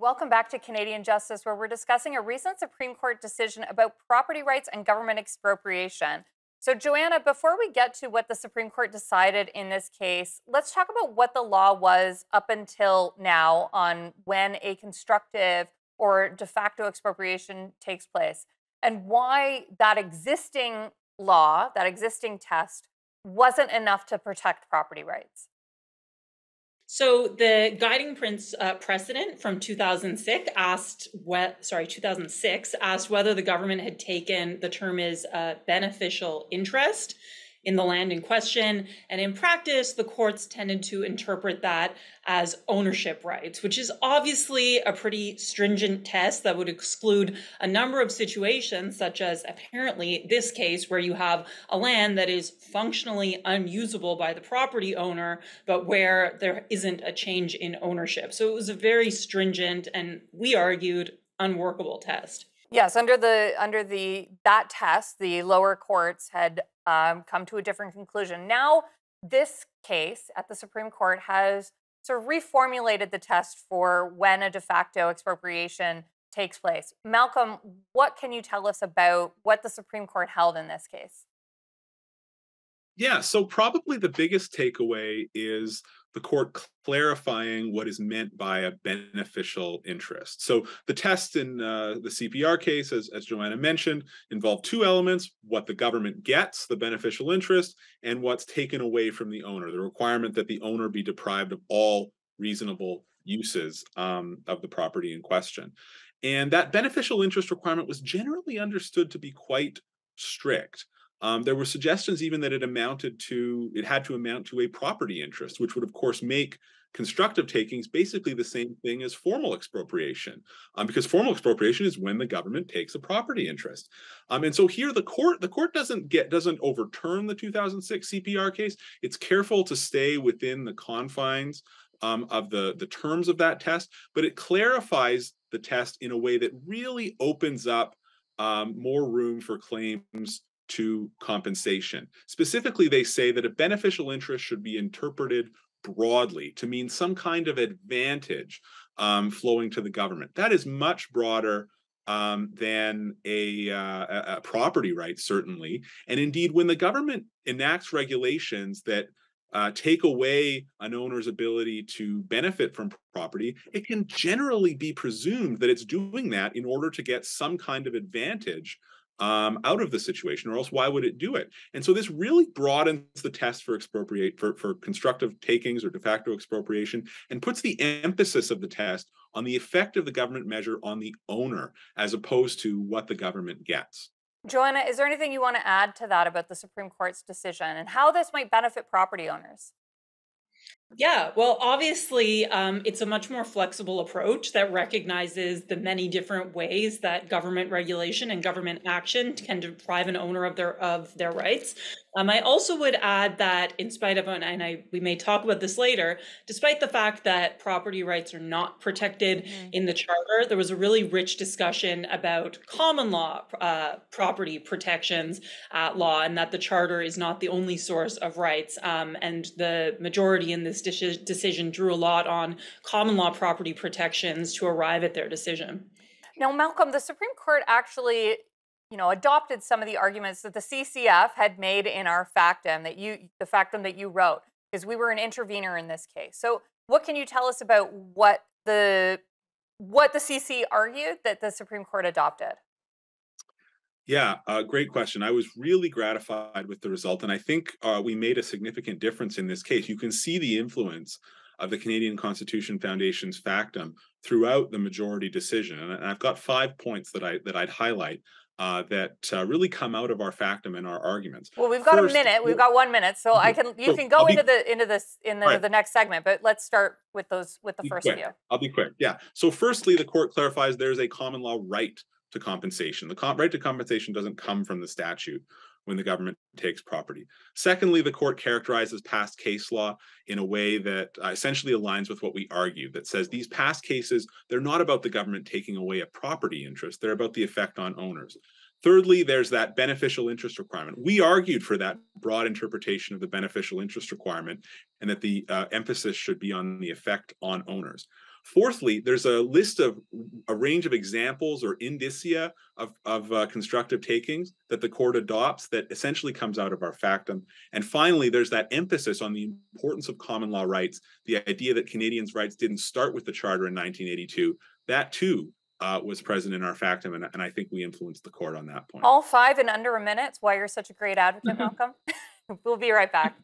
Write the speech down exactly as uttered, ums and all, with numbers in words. Welcome back to Canadian Justice, where we're discussing a recent Supreme Court decision about property rights and government expropriation. So, Joanna, before we get to what the Supreme Court decided in this case, let's talk about what the law was up until now on when a constructive or de facto expropriation takes place, and why that existing law, that existing test, wasn't enough to protect property rights. So the guiding precedent from two thousand six asked, sorry, two thousand six asked whether the government had taken, the term is uh, beneficial interest in the land in question. And in practice, the courts tended to interpret that as ownership rights, which is obviously a pretty stringent test that would exclude a number of situations, such as apparently this case where you have a land that is functionally unusable by the property owner, but where there isn't a change in ownership. So it was a very stringent and, we argued, unworkable test. Yes, under the under the that test, the lower courts had um, come to a different conclusion. Now, this case at the Supreme Court has sort of reformulated the test for when a de facto expropriation takes place. Malcolm, what can you tell us about what the Supreme Court held in this case? Yeah, so probably the biggest takeaway is the court clarifying what is meant by a beneficial interest. So the test in uh, the C P R case, as, as Joanna mentioned, involved two elements: what the government gets, the beneficial interest, and what's taken away from the owner, the requirement that the owner be deprived of all reasonable uses um, of the property in question. And that beneficial interest requirement was generally understood to be quite strict. Um, there were suggestions even that it amounted to, it had to amount to a property interest, which would, of course, make constructive takings basically the same thing as formal expropriation, um, because formal expropriation is when the government takes a property interest. Um, and so here the court, the court doesn't get, doesn't overturn the two thousand six C P R case. It's careful to stay within the confines um, of the, the terms of that test, but it clarifies the test in a way that really opens up um, more room for claims to compensation. Specifically, they say that a beneficial interest should be interpreted broadly to mean some kind of advantage um, flowing to the government. That is much broader um, than a, uh, a property right, certainly. And indeed, when the government enacts regulations that uh, take away an owner's ability to benefit from property, it can generally be presumed that it's doing that in order to get some kind of advantage Um, out of the situation, or else why would it do it? And so this really broadens the test for expropriate for, for constructive takings or de facto expropriation, and puts the emphasis of the test on the effect of the government measure on the owner, as opposed to what the government gets. Joanna, is there anything you want to add to that about the Supreme Court's decision and how this might benefit property owners? Yeah, well, obviously, um, it's a much more flexible approach that recognizes the many different ways that government regulation and government action can deprive an owner of their of their rights. Um, I also would add that, in spite of, and I we may talk about this later, despite the fact that property rights are not protected mm-hmm. in the Charter, there was a really rich discussion about common law uh, property protections at law, and that the Charter is not the only source of rights. Um, and the majority in this decision drew a lot on common law property protections to arrive at their decision. Now, Malcolm, the Supreme Court actually, you know, adopted some of the arguments that the C C F had made in our factum that you, the factum that you wrote, because we were an intervener in this case. So, what can you tell us about what the what the C C argued that the Supreme Court adopted? Yeah, uh, great question. I was really gratified with the result, and I think uh, we made a significant difference in this case. You can see the influence of the Canadian Constitution Foundation's factum throughout the majority decision, and I've got five points that I that I'd highlight uh, that uh, really come out of our factum and our arguments. Well, we've got First, a minute. We've got one minute, so I can you so can go be, into the into this in the, right. the next segment, but let's start with those with the be first quick. few. I'll be quick. Yeah. So, firstly, the court clarifies there's a common law right to compensation. The comp right to compensation doesn't come from the statute when the government takes property. Secondly, the court characterizes past case law in a way that uh, essentially aligns with what we argue, that says these past cases, they're not about the government taking away a property interest, they're about the effect on owners. Thirdly, there's that beneficial interest requirement. We argued for that broad interpretation of the beneficial interest requirement, and that the uh, emphasis should be on the effect on owners. Fourthly, there's a list of a range of examples or indicia of, of uh, constructive takings that the court adopts that essentially comes out of our factum. And finally, there's that emphasis on the importance of common law rights, the idea that Canadians' rights didn't start with the Charter in nineteen eighty-two. That too uh, was present in our factum, and, and I think we influenced the court on that point. All five in under a minute. That's why you're such a great advocate, Malcolm. We'll be right back.